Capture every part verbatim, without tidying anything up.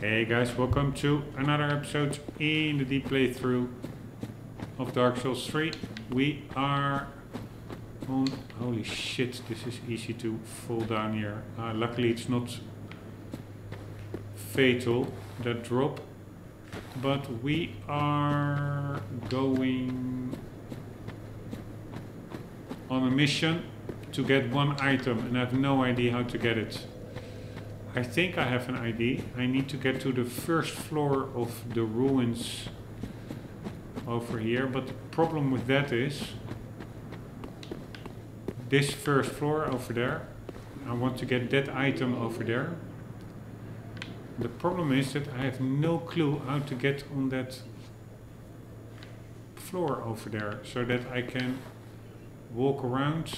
Hey guys, welcome to another episode in the deep playthrough of Dark Souls three. We are on... Holy shit, this is easy to fall down here. Uh, luckily it's not fatal, that drop. But we are going on a mission to get one item and I have no idea how to get it. I think I have an idea. I need to get to the first floor of the ruins over here, but the problem with that is this first floor over there, I want to get that item over there. The problem is that I have no clue how to get on that floor over there so that I can walk around.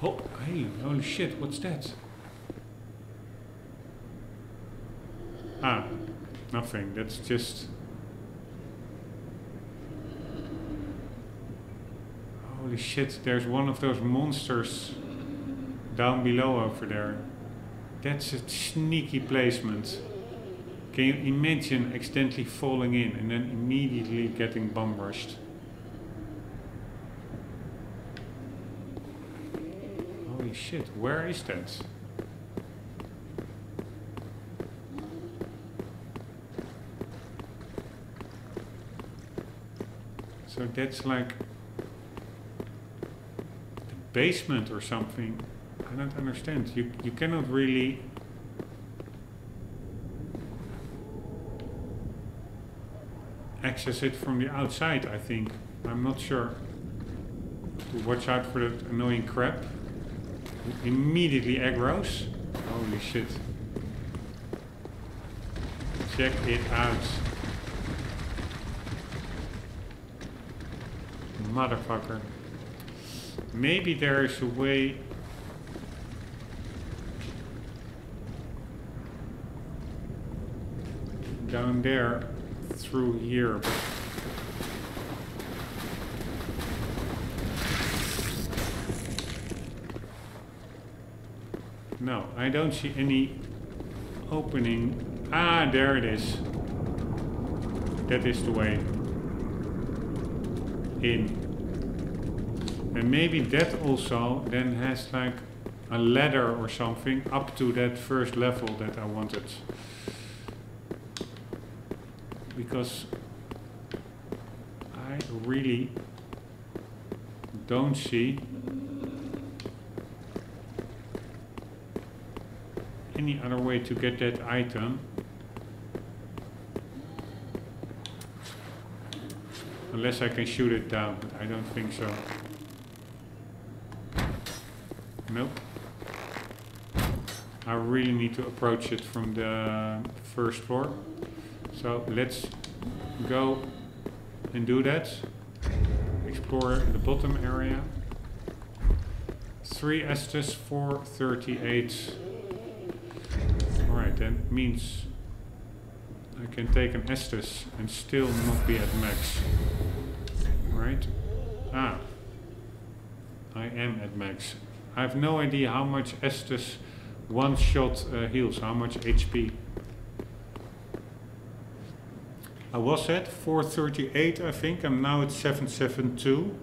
Oh, hey, holy shit, what's that? Ah, nothing. That's just... Holy shit, there's one of those monsters down below over there. That's a sneaky placement. Can you imagine accidentally falling in and then immediately getting bum rushed? Holy shit, where is that? So that's like the basement or something. I don't understand. You you cannot really... access it from the outside, I think. I'm not sure. To watch out for that annoying crap. It immediately aggroes. Holy shit. Check it out. Motherfucker. Maybe there is a way. Down there. Through here. No, I don't see any opening. Ah, there it is. That is the way. In. And maybe that also then has like a ladder or something up to that first level that I wanted. Because I really don't see any other way to get that item. Unless I can shoot it down, but I don't think so. Nope. I really need to approach it from the first floor. So let's go and do that. Explore the bottom area. Three Estes, four thirty-eight. Alright, then means I can take an Estus and still not be at max. Right? Ah. I am at max. I have no idea how much Estus one shot uh, heals, how much H P. I was at four thirty-eight, I think. I'm now at seven seventy-two.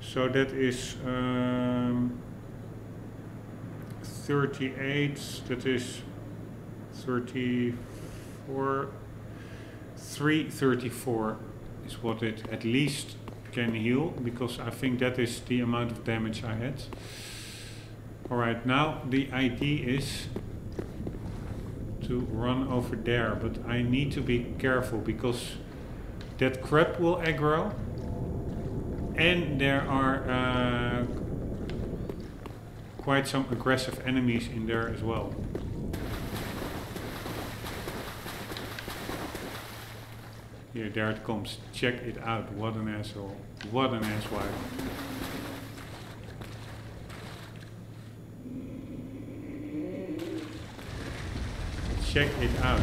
So that is um, thirty-eight, that is thirty-four, three thirty-four is what it at least can heal, because I think that is the amount of damage I had. Alright, now the idea is to run over there, but I need to be careful because that crab will aggro and there are uh, quite some aggressive enemies in there as well. Here, there it comes. Check it out. What an asshole. What an asswipe. Check it out.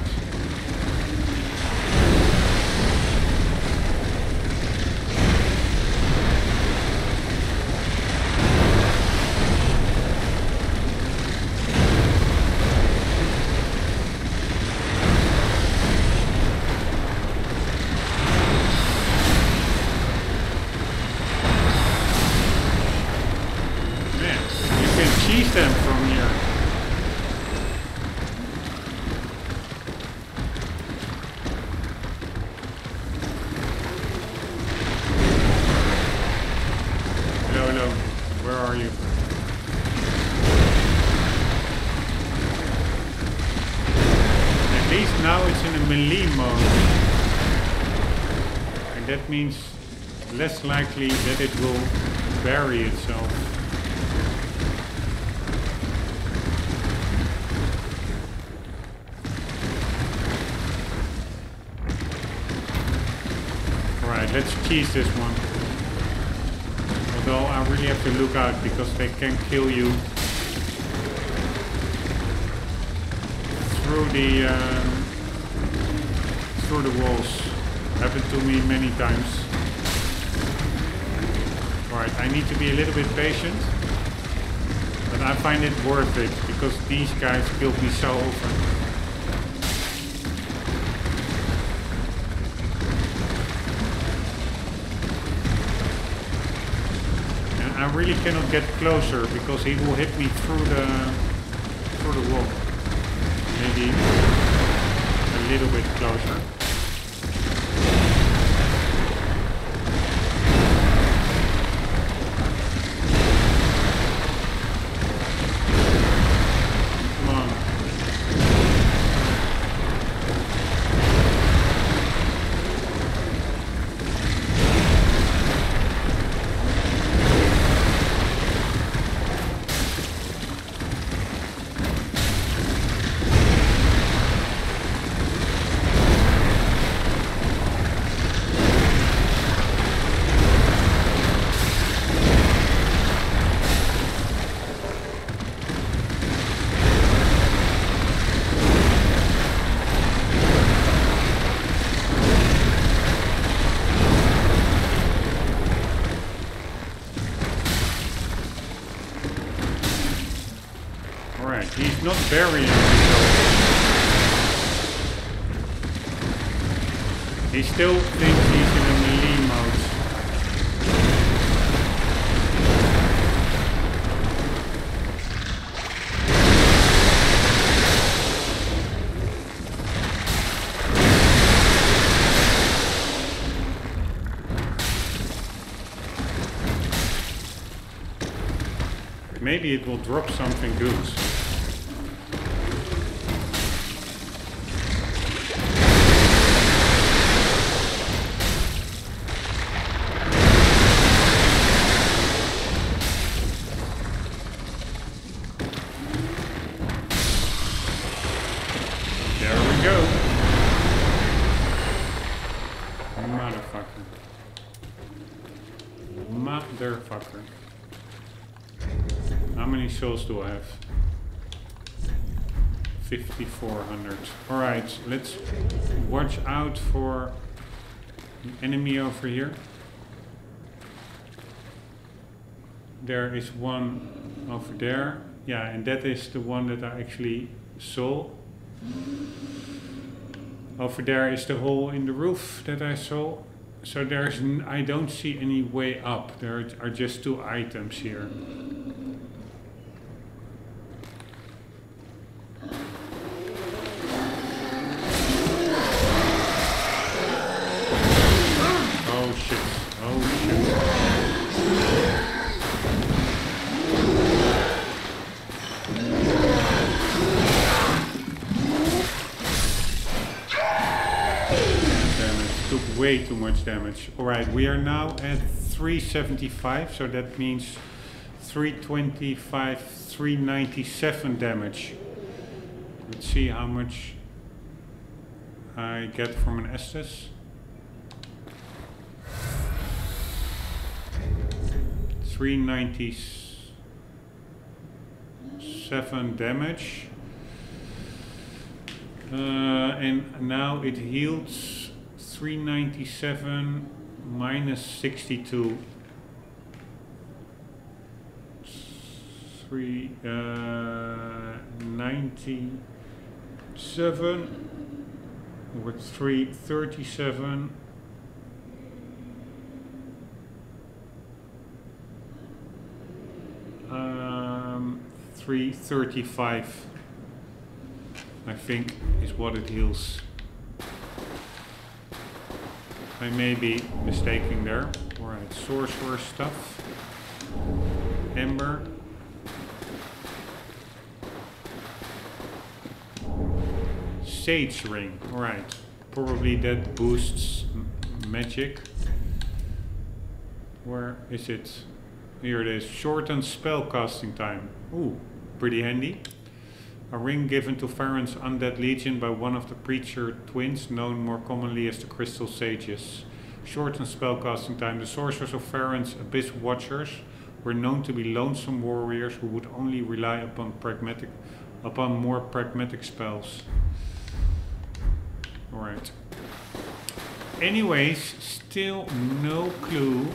least now it's in a melee mode. And that means less likely that it will bury itself. Alright, let's cheese this one. Although I really have to look out because they can kill you through the uh, through the walls. Happened to me many times. Alright, I need to be a little bit patient, but I find it worth it because these guys killed me so often. I really cannot get closer because he will hit me through the through the wall. Maybe a little bit closer. Come on. He's not burying himself. He still thinks he's in a melee mode. Maybe it will drop something good. Souls do I have? fifty-four hundred. Alright, let's watch out for an enemy over here. There is one over there. Yeah, and that is the one that I actually saw. Over there is the hole in the roof that I saw. So there's n- I don't see any way up. There are just two items here. Way too much damage. Alright, we are now at three seventy-five, so that means three twenty-five, three ninety-seven damage. Let's see how much I get from an Estus. three ninety-seven damage. Uh, and now it heals. three ninety-seven minus sixty-two. Three uh, ninety-seven over three thirty-seven. Um, three thirty-five. I think is what it heals. I may be mistaken there. Alright, sorcerer stuff. Ember. Sage Ring. Alright. Probably that boosts magic. Where is it? Here it is. Shortened spell casting time. Ooh, pretty handy. A ring given to Farron's Undead Legion by one of the Preacher Twins, known more commonly as the Crystal Sages. Shortened spellcasting time. The sorcerers of Farron's Abyss Watchers were known to be lonesome warriors who would only rely upon pragmatic, upon more pragmatic spells. Alright. Anyways, still no clue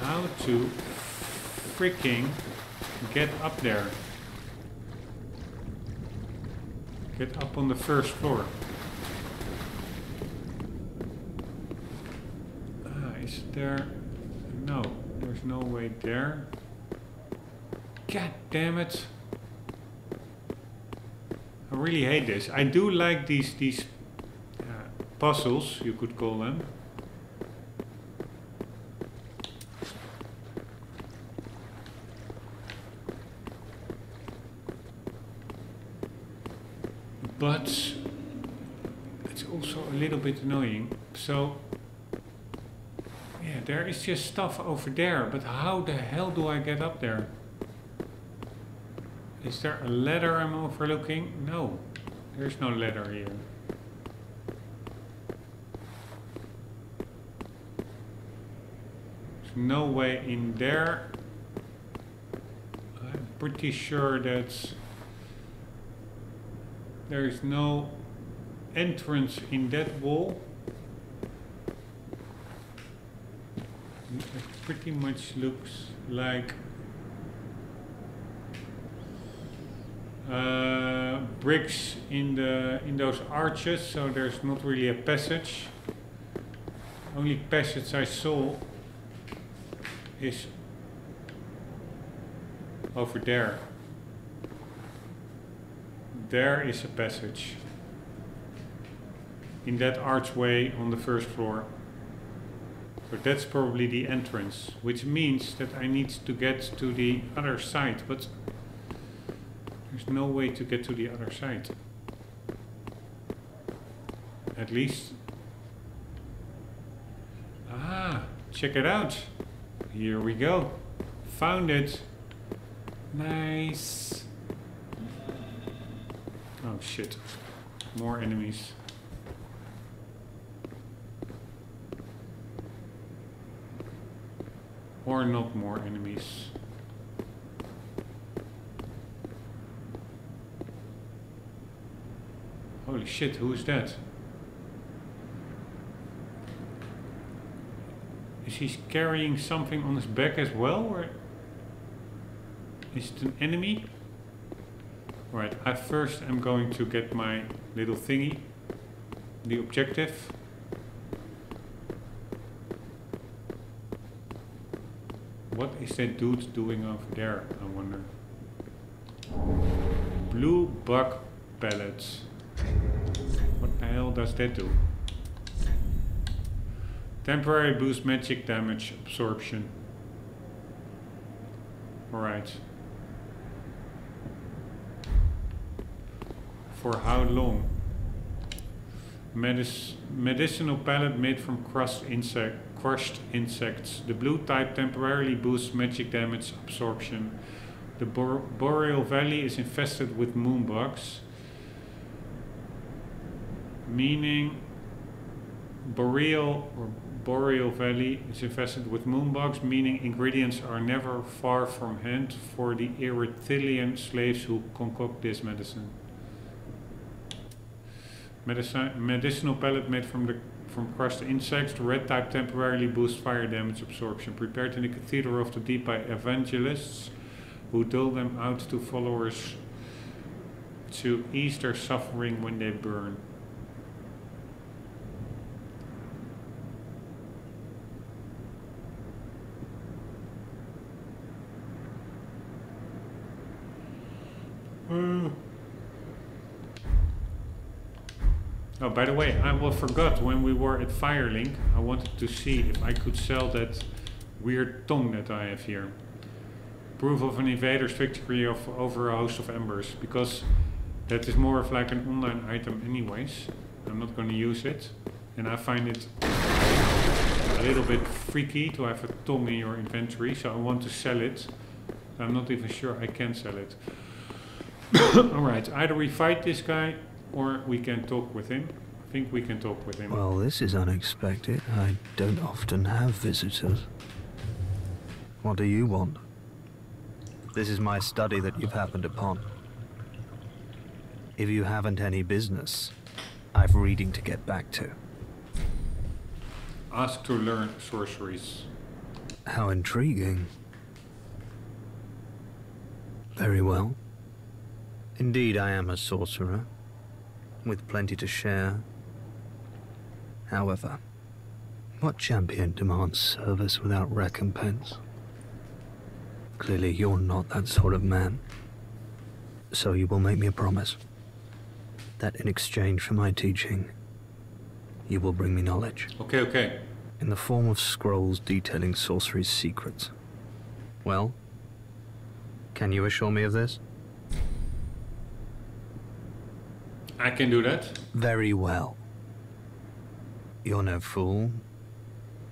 how to freaking get up there. Get up on the first floor. Ah, is there... No, there's no way there. God damn it. I really hate this. I do like these, these uh, puzzles, you could call them. But it's also a little bit annoying. So yeah, there is just stuff over there, but how the hell do I get up there? Is there a ladder I'm overlooking? No, there's no ladder here. There's no way in there. I'm pretty sure that's... There is no entrance in that wall. It pretty much looks like uh, bricks in the in those arches, so there's not really a passage. Only passage I saw is over there. There is a passage in that archway on the first floor. So that's probably the entrance, which means that I need to get to the other side, but there's no way to get to the other side. At least... Ah, check it out. Here we go. Found it. Nice. Oh shit, more enemies. Or not more enemies. Holy shit, who is that? Is he carrying something on his back as well? Or is it an enemy? Alright, I first am going to get my little thingy, the objective. What is that dude doing over there, I wonder? Blue bug pellets. What the hell does that do? Temporary boost magic damage absorption. Alright. For how long? Medic medicinal pellet made from crushed, insect crushed insects. The blue type temporarily boosts magic damage absorption. The Boreal valley is infested with moonbugs, meaning Boreal or Boreal valley is infested with moonbugs, meaning ingredients are never far from hand for the Irithilian slaves who concoct this medicine. Medici medicinal pellet made from the from crushed insects. The red type temporarily boosts fire damage absorption. Prepared in the Cathedral of the Deep by evangelists, who dole them out to followers to ease their suffering when they burn. Mm. Oh, by the way, I well forgot when we were at Firelink, I wanted to see if I could sell that weird tongue that I have here. Proof of an invader's victory of, over a host of embers. Because That is more of like an online item anyways. I'm not going to use it. And I find it a little bit freaky to have a tongue in your inventory, so I want to sell it. I'm not even sure I can sell it. Alright, either we fight this guy or we can talk with him. I think we can talk with him. Well, this is unexpected. I don't often have visitors. What do you want? This is my study that you've happened upon. If you haven't any business, I've reading to get back to. Ask to learn sorceries. How intriguing. Very well. Indeed, I am a sorcerer, with plenty to share. However, what champion demands service without recompense? Clearly you're not that sort of man. So you will make me a promise that in exchange for my teaching, you will bring me knowledge. Okay, okay. In the form of scrolls detailing sorcery's secrets. Well, can you assure me of this? I can do that. Very well. You're no fool.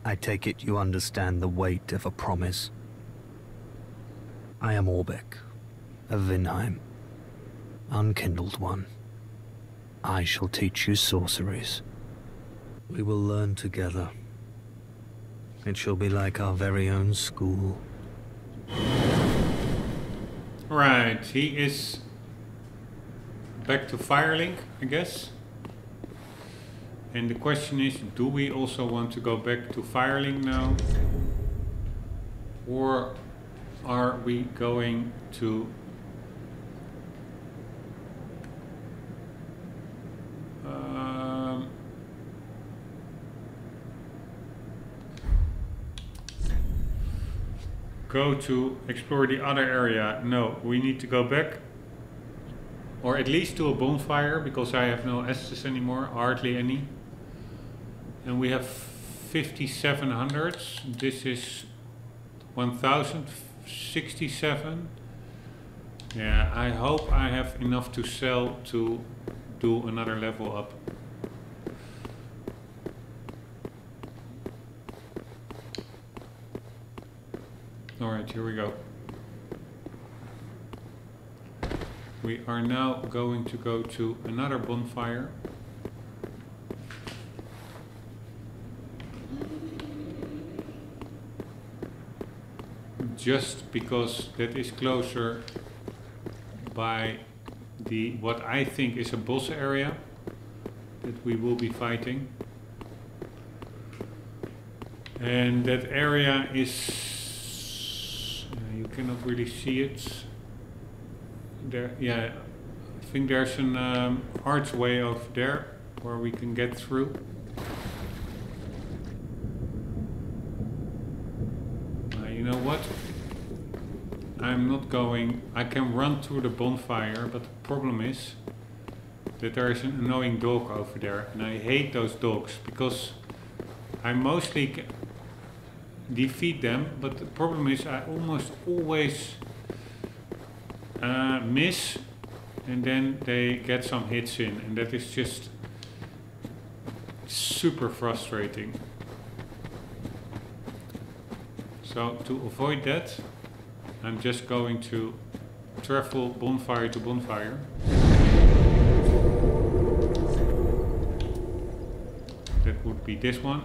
I take it you understand the weight of a promise. I am Orbeck of Vinheim, unkindled one. I shall teach you sorceries. We will learn together. It shall be like our very own school. Right, he is... back to Firelink, I guess. And the question is, do we also want to go back to Firelink now? Or are we going to... Um, go to explore the other area? No, we need to go back. Or at least to a bonfire, because I have no estes anymore, hardly any. And we have fifty-seven hundred. This is one thousand sixty-seven. Yeah, I hope I have enough to sell to do another level up. Alright, here we go. We are now going to go to another bonfire. Just because that is closer by the what I think is a boss area that we will be fighting. And that area is... Uh, you cannot really see it. There, yeah, I think there's an um, archway over there where we can get through. Uh, you know what? I'm not going. I can run through the bonfire, but the problem is that there is an annoying dog over there, and I hate those dogs because I mostly can defeat them, but the problem is I almost always Uh, miss, and then they get some hits in, and that is just super frustrating. So to avoid that, I'm just going to travel bonfire to bonfire. That would be this one.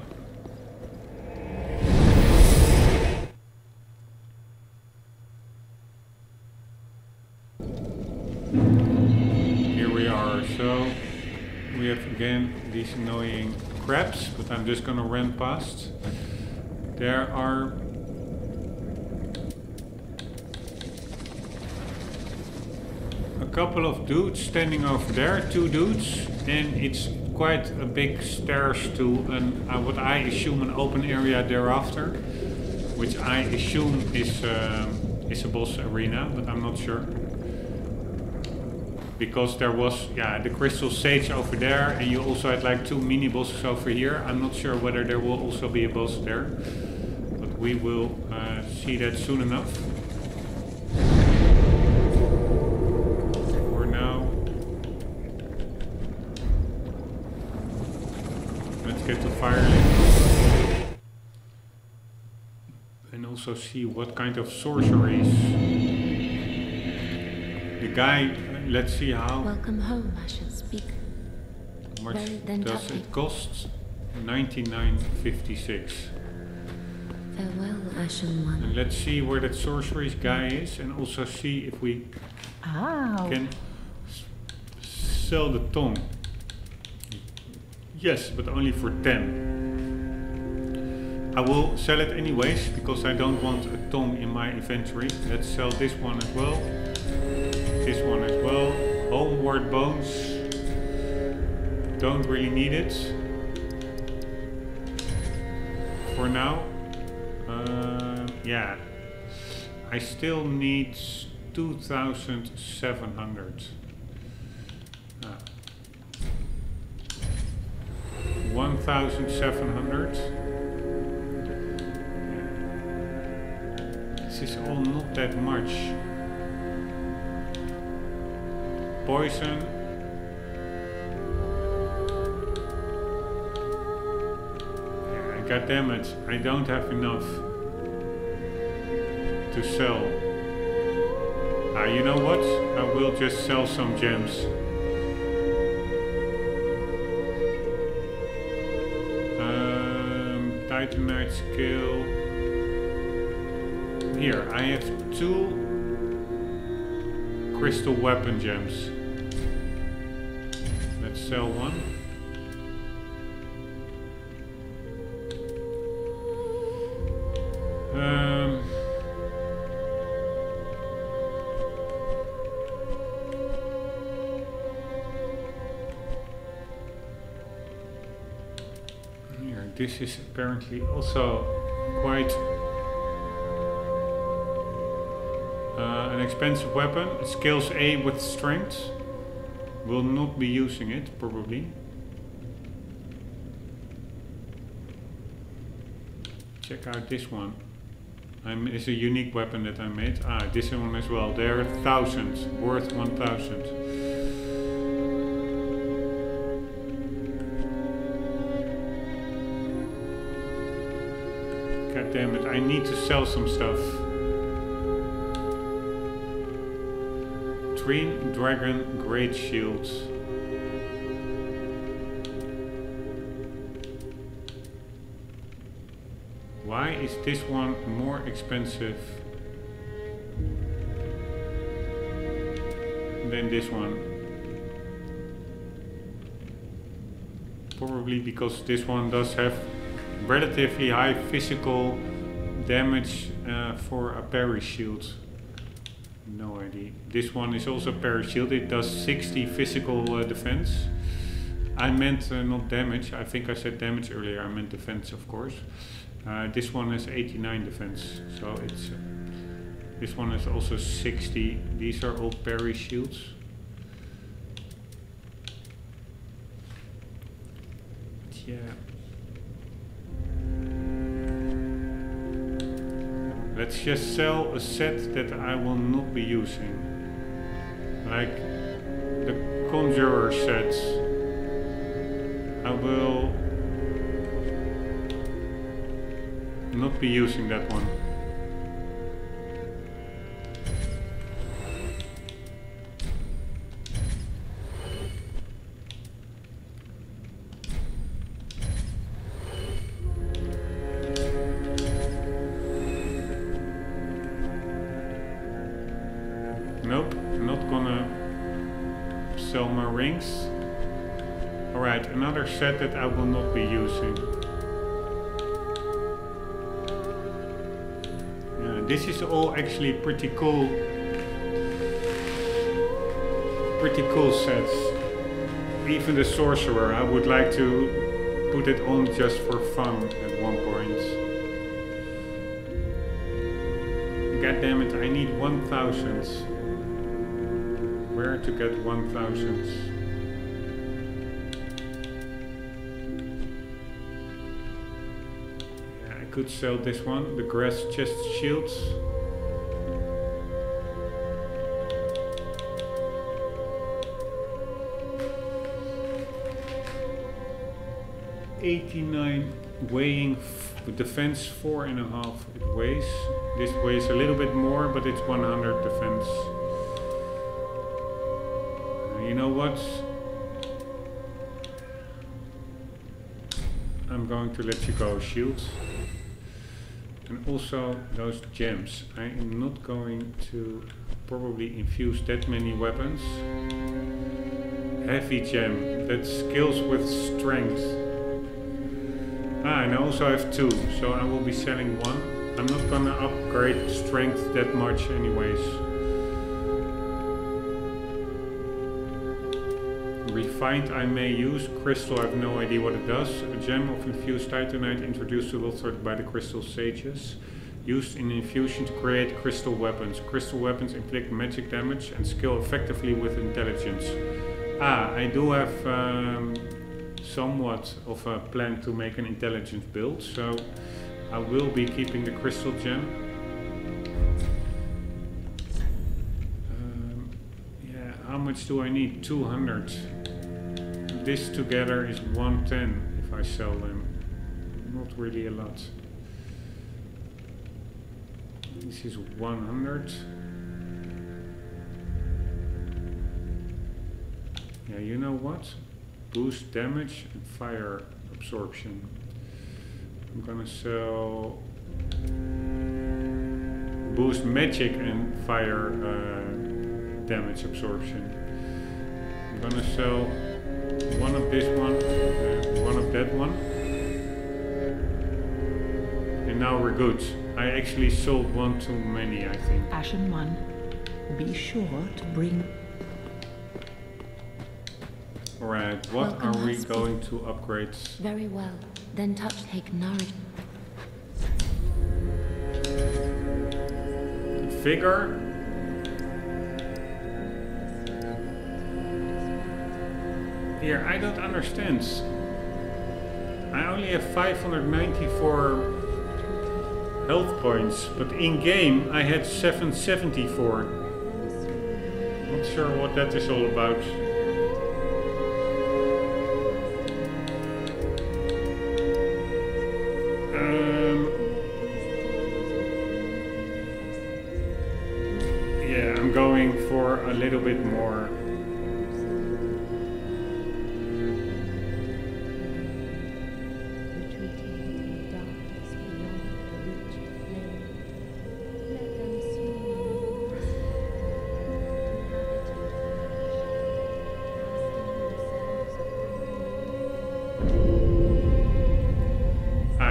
Again, these annoying crabs, but I'm just gonna run past. There are a couple of dudes standing over there, two dudes, and it's quite a big stairs to an, uh, what I assume an open area thereafter, which I assume is, uh, is a boss arena, but I'm not sure. Because there was, yeah, the Crystal Sage over there, and you also had like two mini bosses over here. I'm not sure whether there will also be a boss there, but we will uh, see that soon enough. For now, let's go to Firelink and also see what kind of sorceries. The guy, let's see how. Welcome home, I shall speak. How much does it cost? ninety-nine fifty-six. Farewell, Ashen One. And let's see where that sorceries guy is, and also see if we Ow. can sell the tongue. Yes, but only for ten. I will sell it anyways, because I don't want a tongue in my inventory. Let's sell this one as well. This one as well. Homeward bones. Don't really need it for now. Uh, yeah, I still need two thousand seven hundred. Ah. one thousand seven hundred. This is all not that much. Poison. Yeah, God damn it, I don't have enough to sell. Ah, you know what? I will just sell some gems. Titanite skill. Here, I have two crystal weapon gems. Let's sell one. Um, This is apparently also quite uh, an expensive weapon. It scales A with strength. Will not be using it, probably. Check out this one. I'm, it's a unique weapon that I made. Ah, this one as well. There are thousands, worth one thousand. Damn it, I need to sell some stuff. Three Dragon Great Shields. Why is this one more expensive than this one? Probably because this one does have relatively high physical damage uh, for a parry shield. No idea. This one is also parry shield. It does sixty physical uh, defense. I meant uh, not damage. I think I said damage earlier. I meant defense, of course. Uh, this one has eighty-nine defense. So it's. Uh, this one is also sixty. These are all parry shields. But yeah. Let's just sell a set that I will not be using. Like the Conjurer sets. I will not be using that one. Set that I will not be using. Yeah, this is all actually pretty cool, pretty cool sets. Even the sorcerer, I would like to put it on just for fun at one point. God damn it! I need one thousand. Where to get one thousand? Could sell this one, the grass chest shields. eighty-nine, weighing defense four and a half. It weighs. This weighs a little bit more, but it's one hundred defense. And you know what? I'm going to let you go, shields. And also those gems. I am not going to probably infuse that many weapons. Heavy gem that skills with strength. Ah, and I also have two, so I will be selling one. I'm not gonna upgrade strength that much anyways. Refined I may use. Crystal, I have no idea what it does. A gem of infused titanite introduced to Lothric by the Crystal Sages. Used in infusion to create crystal weapons. Crystal weapons inflict magic damage and skill effectively with intelligence. Ah, I do have um, somewhat of a plan to make an intelligence build, so I will be keeping the crystal gem. Um, yeah, how much do I need? two hundred. This together is one ten if I sell them. Not really a lot. This is one hundred. Yeah, you know what? Boost damage and fire absorption. I'm gonna sell boost magic and fire uh, damage absorption. I'm gonna sell one of this one and one of that one. And now we're good. I actually sold one too many, I think. Ashen one, be sure to bring... Alright, what Welcome are we husband. going to upgrade? Very well. Then touch take nourishment. Vigor. Here, I don't understand. I only have five hundred ninety-four health points, but in game I had seven seventy-four. Not sure what that is all about. A little bit more. Ah,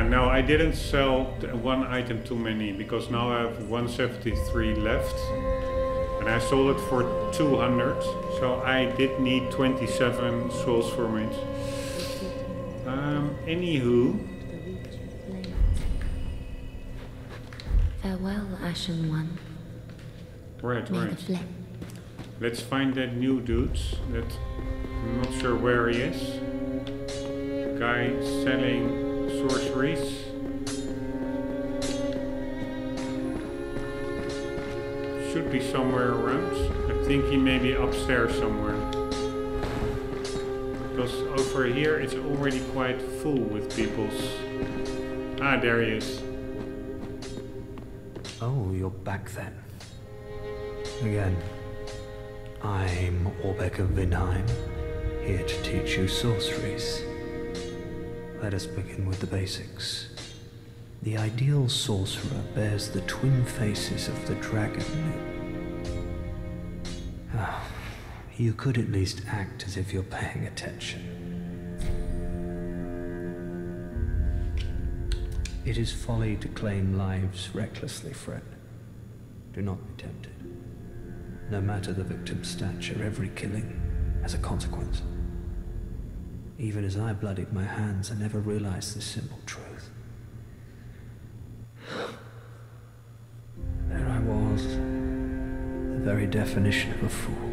no, I didn't sell one item too many because now I have one seventy-three left. And I sold it for two hundred, so I did need twenty-seven souls from it. Um, anywho. Farewell, Ashen One. Right, right. Let's find that new dude. That I'm not sure where he is. The guy selling sorceries. Should be somewhere around. I think he may be upstairs somewhere. Because over here it's already quite full with peoples. Ah, there he is. Oh, you're back then. Again. I'm Orbeck of Vinheim, here to teach you sorceries. Let us begin with the basics. The ideal sorcerer bears the twin faces of the dragon. Oh, you could at least act as if you're paying attention. It is folly to claim lives recklessly, friend. Do not be tempted. No matter the victim's stature, every killing has a consequence. Even as I bloodied my hands, I never realized this simple truth. There I was, the very definition of a fool.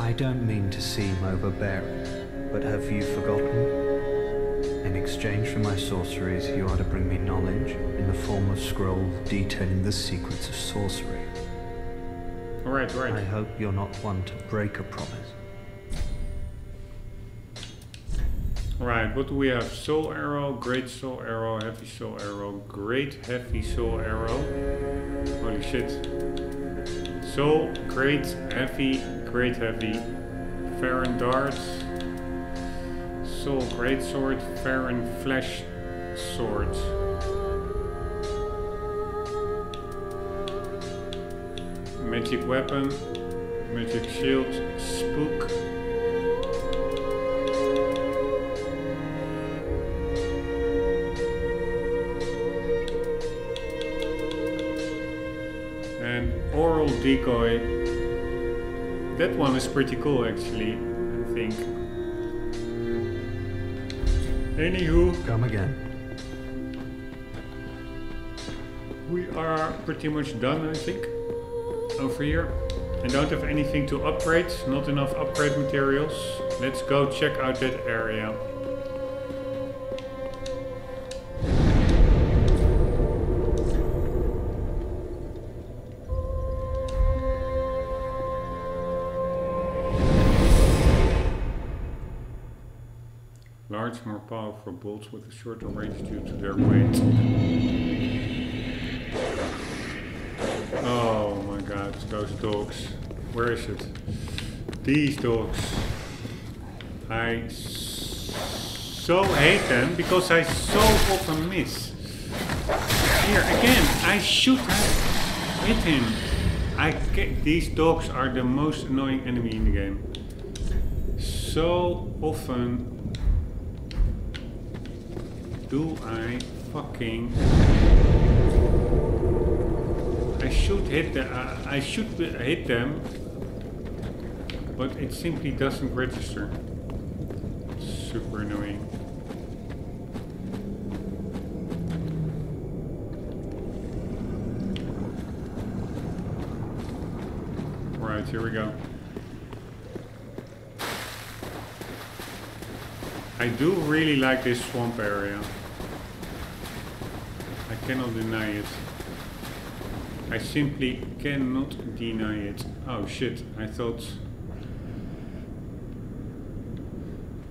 I don't mean to seem overbearing, but have you forgotten? In exchange for my sorceries, you are to bring me knowledge in the form of scrolls detailing the secrets of sorcery. All right, right. I hope you're not one to break a promise. Right, what do we have? Soul arrow, great soul arrow, heavy soul arrow, great heavy soul arrow. Holy shit. Soul, great, heavy, great heavy. Farron darts. Soul, great sword, Farron flesh sword. Magic weapon, magic shield, spook. Decoy. That one is pretty cool actually, I think. Anywho, come again. We are pretty much done, I think, over here. I don't have anything to upgrade, not enough upgrade materials. Let's go check out that area. More powerful bolts with a shorter range due to their weight. Oh my god, those dogs. Where is it? These dogs. I so hate them because I so often miss. Here again, I should have hit him. I get, these dogs are the most annoying enemy in the game. So often do I fucking... I should hit them, I, I should hit them, but it simply doesn't register. Super annoying. Right, here we go. I do really like this swamp area. I cannot deny it. I simply cannot deny it. Oh shit, I thought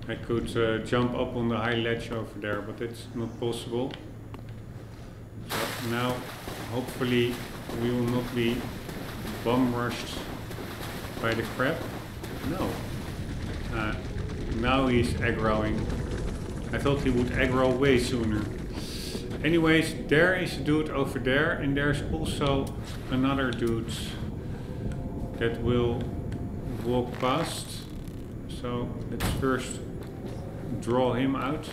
I could uh, jump up on the high ledge over there, but it's not possible. So now, hopefully, we will not be bum rushed by the crab. No. Uh, now he's aggroing. I thought he would aggro way sooner. Anyways, there is a dude over there, and there's also another dude that will walk past. So let's first draw him out.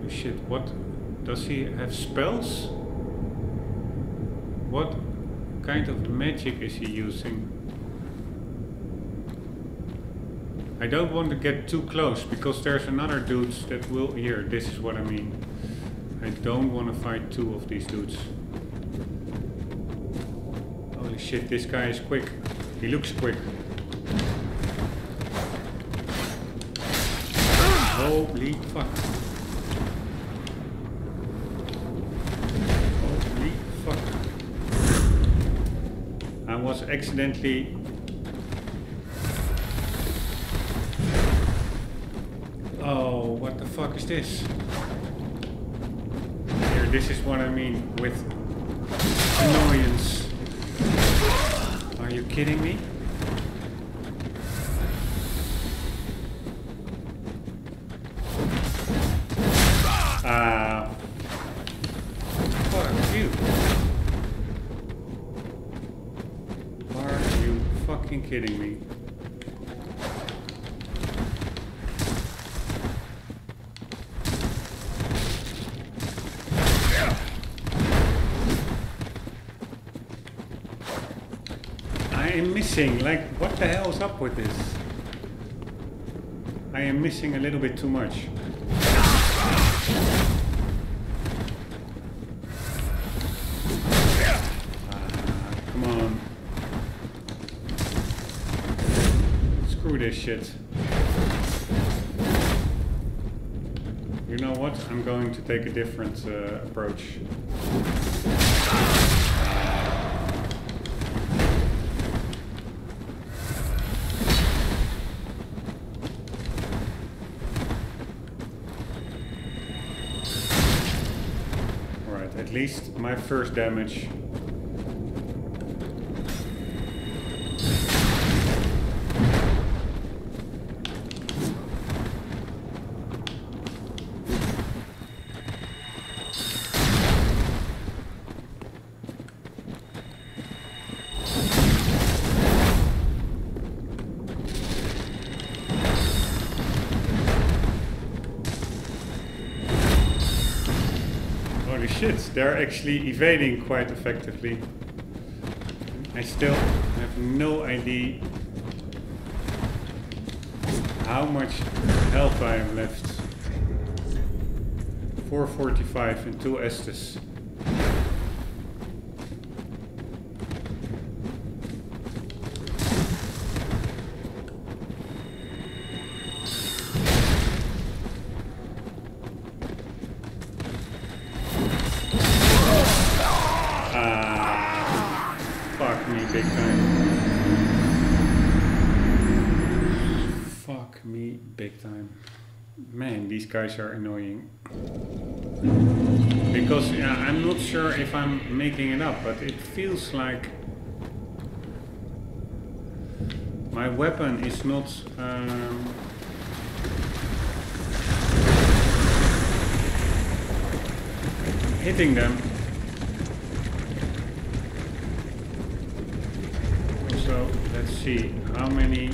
Holy shit, what? Does he have spells? What kind of magic is he using? I don't want to get too close because there's another dudes that will... Here, this is what I mean. I don't want to fight two of these dudes. Holy shit, this guy is quick. He looks quick. Holy fuck. Holy fuck. I was accidentally... Oh, what the fuck is this? Here, this is what I mean with annoyance. Are you kidding me? Ah. Uh, fuck you. Are you fucking kidding me? Like, what the hell is up with this? I am missing a little bit too much. Ah, come on. Screw this shit. You know what? I'm going to take a different uh, approach. at least my first damage. They're actually evading quite effectively. I still have no idea how much health I am left. four forty-five and two Estus. Guys are annoying because yeah, I'm not sure if I'm making it up, but it feels like my weapon is not um, hitting them. So let's see how many.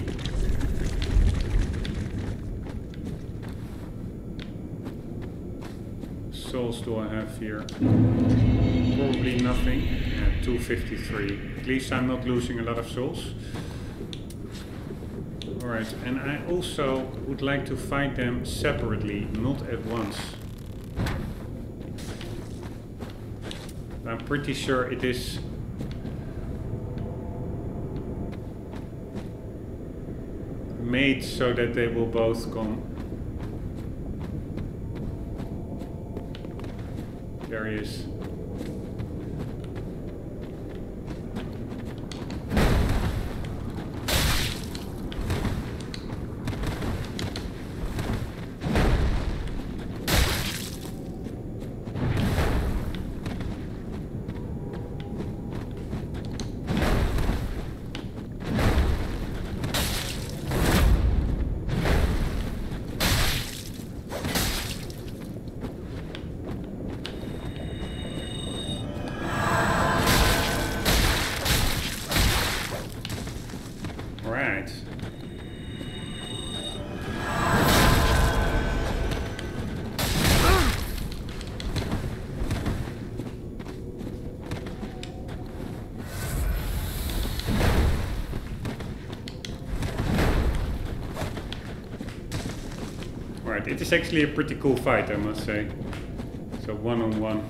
Souls do I have here? Probably nothing. Yeah, two fifty-three. At least I'm not losing a lot of souls. Alright, and I also would like to fight them separately, not at once. I'm pretty sure it is... made so that they will both come... There he is. It is actually a pretty cool fight, I must say. So one on one.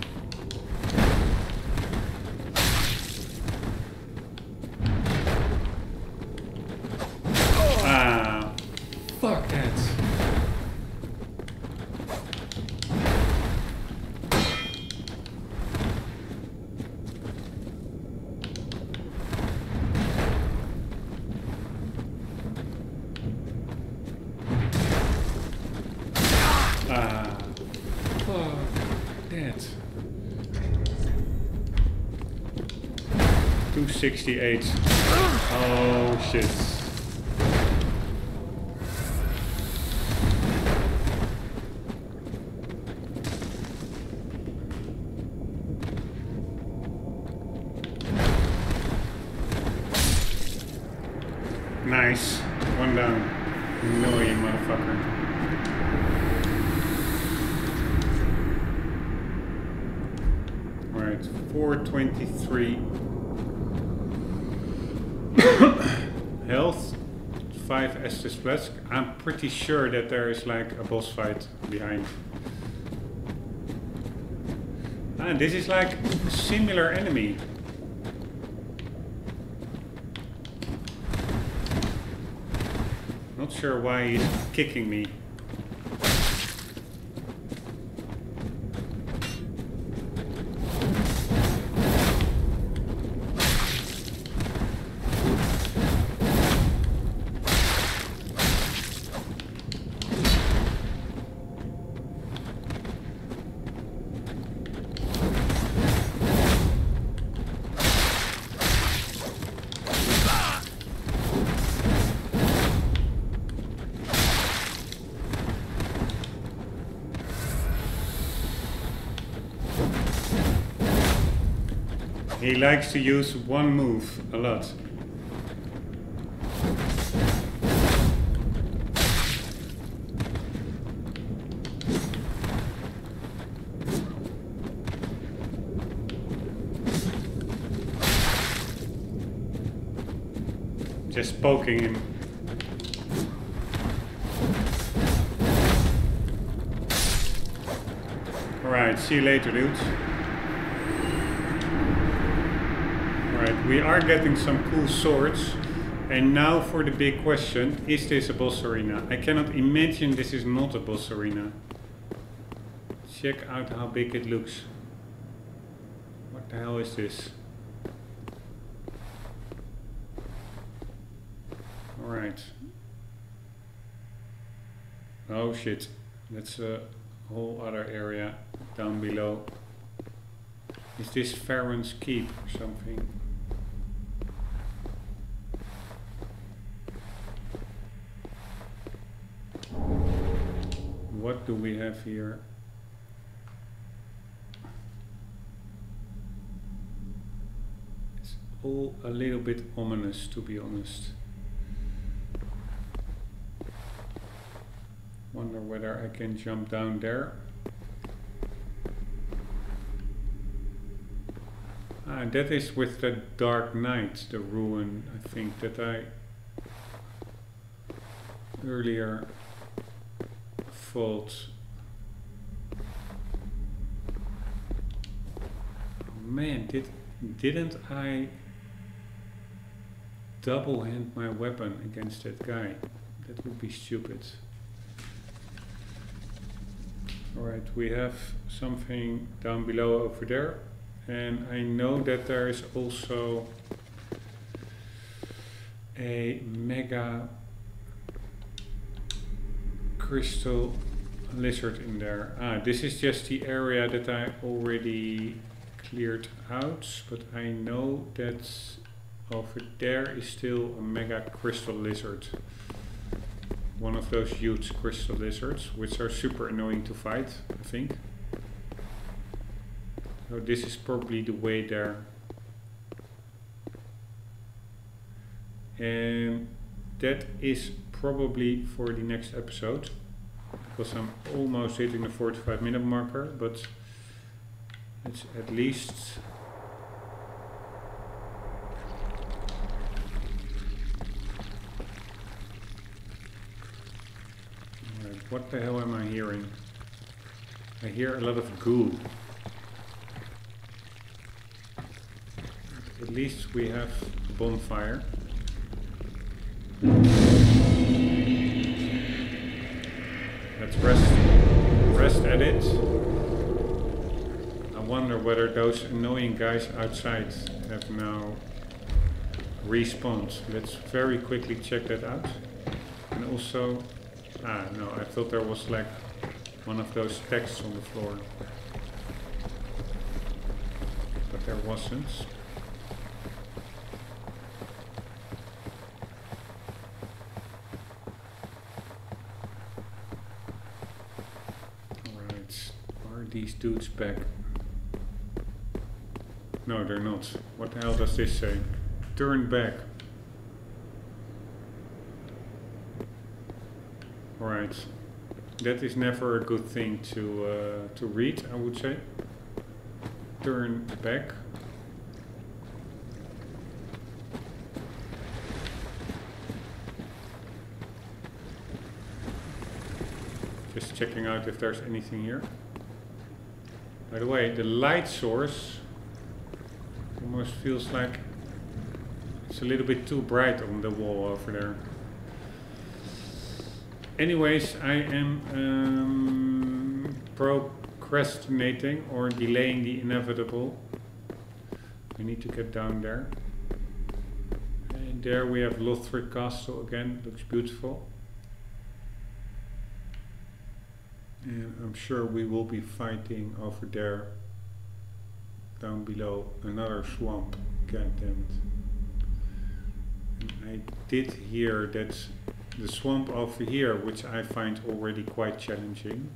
Ah, fuck that. sixty-eight. Oh shit. Nice. One down. Annoying motherfucker. All right, four twenty-three. Health, five Estus Flask. I'm pretty sure that there is like a boss fight behind. And this is like a similar enemy. Not sure why he's kicking me. He likes to use one move a lot. Just poking him. Alright, see you later, dudes. Alright, we are getting some cool swords. And now for the big question, is this a boss arena? I cannot imagine this is not a boss arena. Check out how big it looks. What the hell is this? Alright. Oh shit, that's a whole other area down below. Is this Farron's Keep or something? What do we have here? It's all a little bit ominous, to be honest. Wonder whether I can jump down there. Ah, that is with the Dark Knight, the ruin, I think, that I earlier fought. Oh man, did, didn't I double hand my weapon against that guy? That would be stupid. Alright, we have something down below over there, and I know that there is also a mega crystal lizard in there. Ah, this is just the area that I already cleared out, but I know that over there is still a mega crystal lizard. One of those huge crystal lizards, which are super annoying to fight, I think. So this is probably the way there. And that is probably for the next episode, because I'm almost hitting the forty-five minute marker, but it's at least what the hell am I hearing? I hear a lot of goo. At least we have a bonfire. Let's rest, rest at it. I wonder whether those annoying guys outside have now respawned. Let's very quickly check that out. And also, ah, no, I thought there was like one of those texts on the floor. But there wasn't. Alright, are these dudes back? No, they're not. What the hell does this say? Turn back. Alright, that is never a good thing to uh, to read, I would say. Turn back. Just checking out if there's anything here. By the way, the light source almost feels like it's a little bit too bright on the wall over there. Anyways, I am um, procrastinating or delaying the inevitable. We need to get down there. And there we have Lothric Castle again, looks beautiful. And I'm sure we will be fighting over there, down below, another swamp, god damn it. And I did hear that the swamp over here, which I find already quite challenging.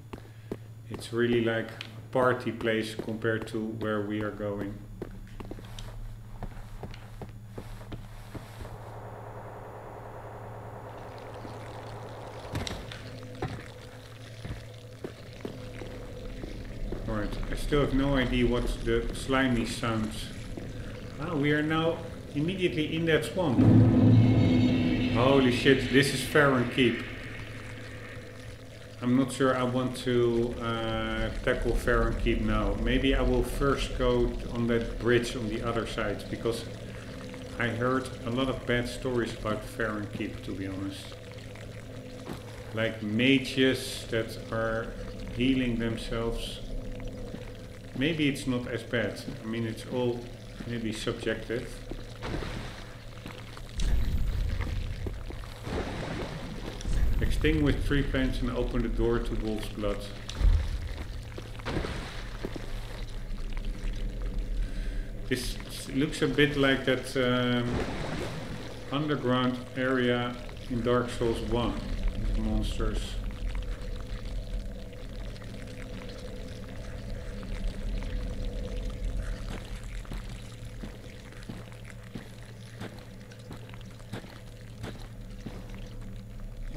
It's really like a party place compared to where we are going. still have no idea what the slimy sounds. Ah, we are now immediately in that swamp. Holy shit, this is Farron Keep. I'm not sure I want to uh, tackle Farron Keep now. Maybe I will first go on that bridge on the other side, because I heard a lot of bad stories about Farron Keep, to be honest. Like mages that are healing themselves. Maybe it's not as bad. I mean, it's all maybe subjective. Extinguish tree plants and open the door to wolf's blood. This looks a bit like that um, underground area in Dark Souls one. The monsters.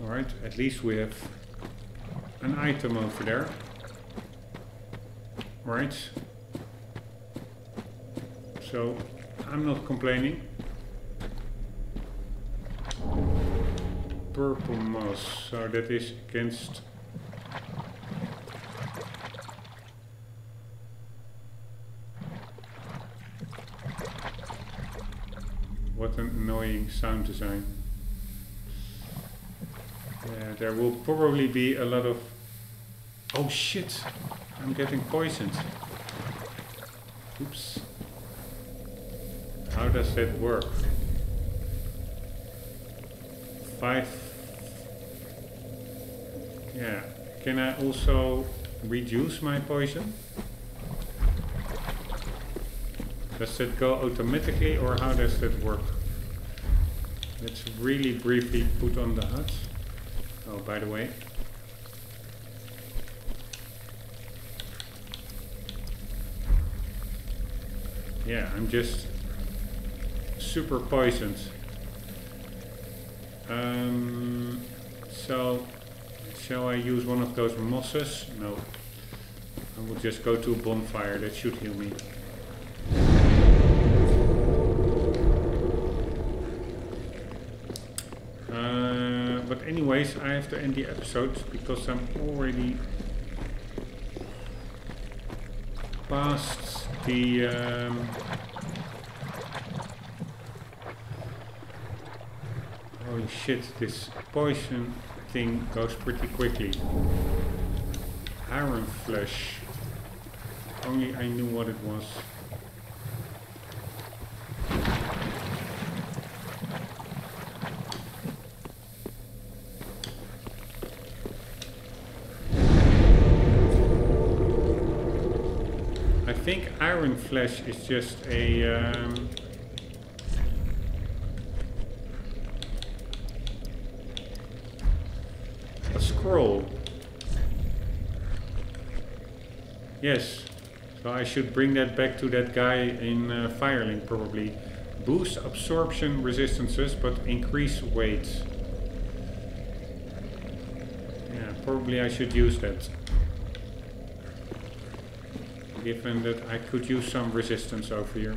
Alright, at least we have an item over there. Right. So, I'm not complaining. Purple moss, so that is against... What an annoying sound design. Yeah, there will probably be a lot of... Oh shit! I'm getting poisoned. Oops. How does that work? Five. Yeah. Can I also reduce my poison? Does that go automatically, or how does that work? Let's really briefly put on the hut. Oh, by the way. Yeah, I'm just super poisoned. Um, so, shall I use one of those mosses? No. I will just go to a bonfire, that should heal me. Uh, but anyways, I have to end the episode because I'm already past the... Um, Holy shit, this poison thing goes pretty quickly. Iron flesh. If only I knew what it was. I think iron flesh is just a... Um, scroll. Yes, so I should bring that back to that guy in uh, Firelink probably. Boost absorption resistances but increase weight. Yeah, probably I should use that. Given that I could use some resistance over here.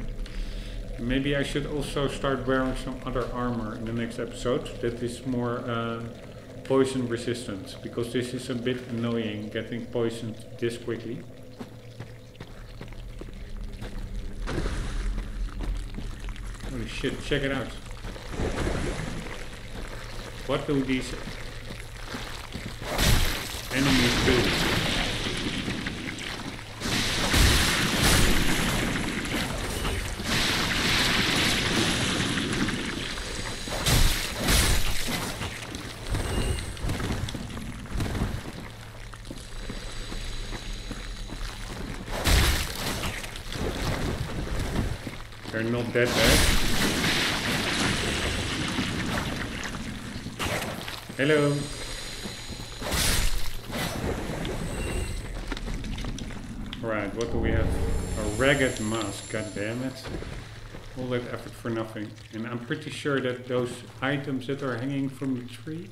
Maybe I should also start wearing some other armor in the next episode that is more... Uh, poison resistant, because this is a bit annoying getting poisoned this quickly. Holy shit, check it out. What do these enemies do? Not that bad. Hello. Alright, what do we have? A ragged mask, god damn it. All that effort for nothing. And I'm pretty sure that those items that are hanging from the tree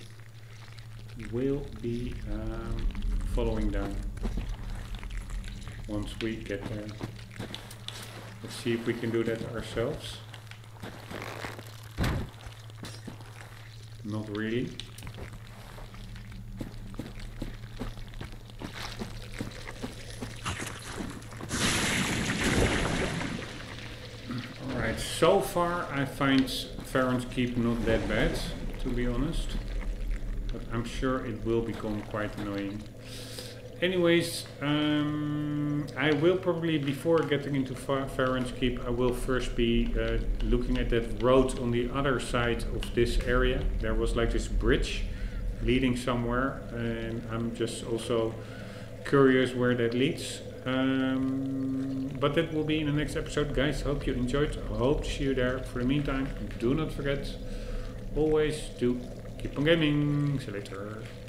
will be um, following down. once we get there. Let's see if we can do that ourselves. Not really. Alright, so far I find Farron's Keep not that bad, to be honest. But I'm sure it will become quite annoying. Anyways, um, I will probably, before getting into Farron's Keep, I will first be uh, looking at that road on the other side of this area. There was like this bridge leading somewhere, and I'm just also curious where that leads. Um, but that will be in the next episode, guys. Hope you enjoyed. Hope to see you there. For the meantime, do not forget, always to keep on gaming. See you later.